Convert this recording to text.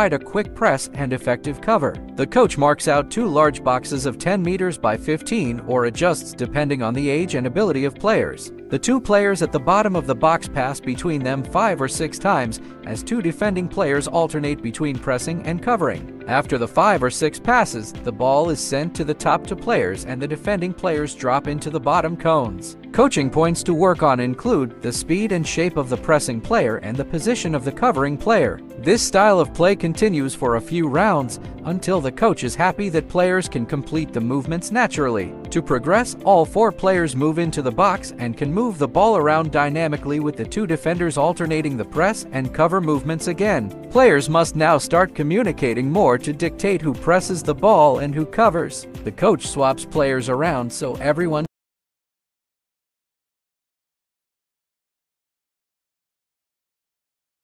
provide a quick press and effective cover. The coach marks out two large boxes of 10 meters by 15 or adjusts depending on the age and ability of players. The two players at the bottom of the box pass between them 5 or 6 times as two defending players alternate between pressing and covering. After the 5 or 6 passes, the ball is sent to the top two players and the defending players drop into the bottom cones. Coaching points to work on include the speed and shape of the pressing player and the position of the covering player. This style of play continues for a few rounds until the coach is happy that players can complete the movements naturally. To progress, all 4 players move into the box and can move the ball around dynamically with the two defenders alternating the press and cover movements again. Players must now start communicating more to dictate who presses the ball and who covers. The coach swaps players around so everyone